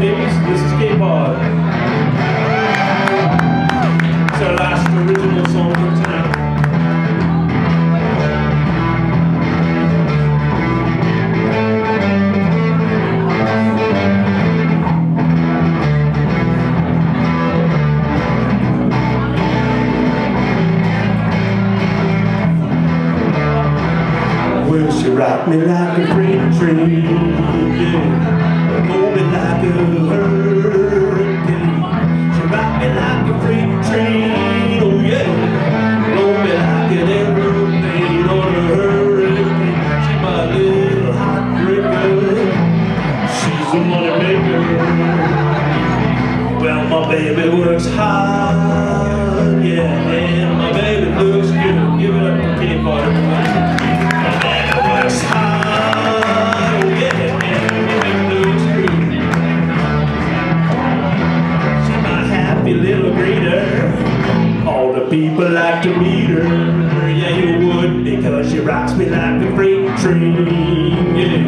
Davies, this is K-Pod. It's our last original song for tonight. She rocked me like a freight train, yeah. Hold me like a hurricane. She rocked me like a freight train, oh yeah. Hold me like an aeroplane on a hurricane. She's my little heartbreaker. She's a money maker. Well, my baby works hard, yeah, and my baby looks good. Give it up for K-Pod, everybody. People like to meet her, yeah, you would, because she rocks me like a freight train, yeah.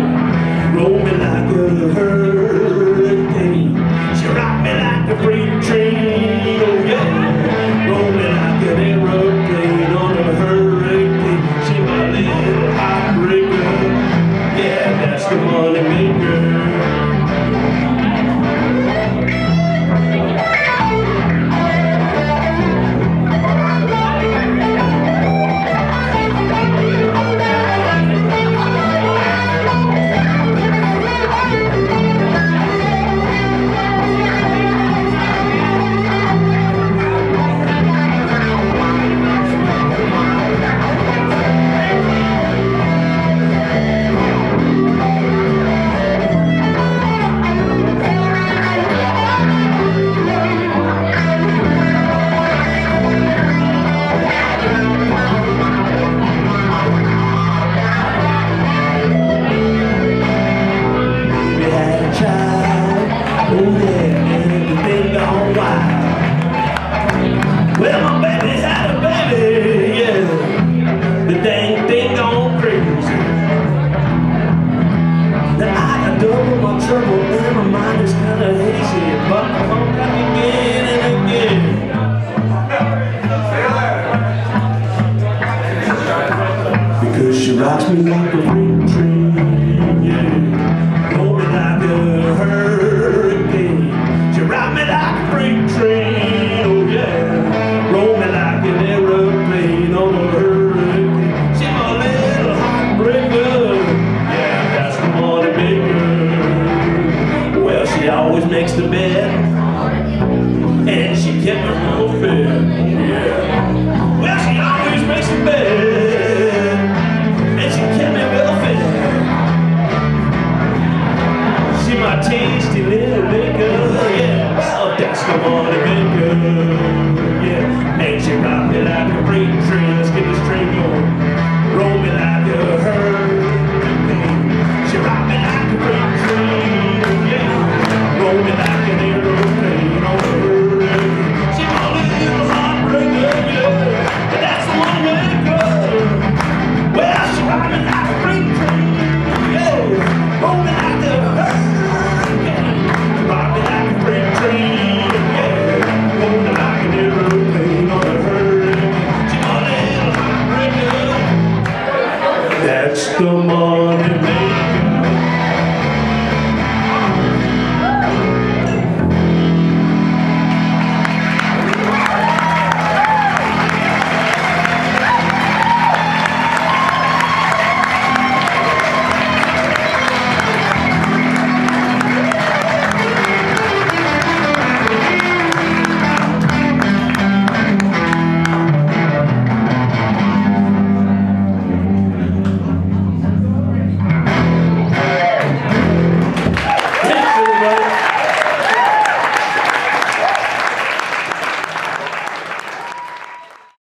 Roll me like a hurricane, she rocked me like a freight train, oh yeah. Roll me like an aeroplane on a hurricane, she my little heartbreaker, yeah, that's the money maker. She rocks me like a freight train, yeah. Roll me like a hurricane. She rocks me like a freight train, oh yeah. Roll me like an aeroplane on a hurricane. She's my little heartbreaker, yeah, that's the money maker. Well, she always makes the bed, and she kept her home fed, yeah. Well, she always makes the bed. Tasty